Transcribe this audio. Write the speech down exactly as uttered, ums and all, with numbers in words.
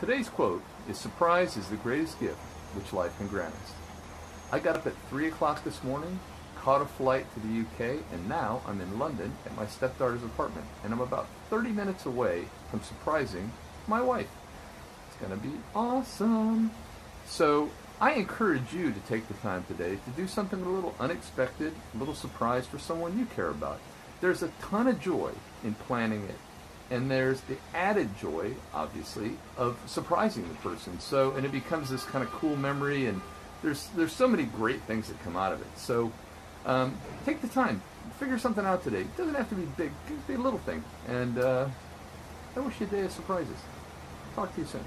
Today's quote is, "Surprise is the greatest gift which life can grant us." I got up at three o'clock this morning, caught a flight to the U K, and now I'm in London at my stepdaughter's apartment, and I'm about thirty minutes away from surprising my wife. It's going to be awesome. So I encourage you to take the time today to do something a little unexpected, a little surprise for someone you care about. There's a ton of joy in planning it. And there's the added joy, obviously, of surprising the person. So, and it becomes this kind of cool memory, and there's there's so many great things that come out of it. So, um, take the time, figure something out today. It doesn't have to be big, it can be a little thing. And uh, I wish you a day of surprises. Talk to you soon.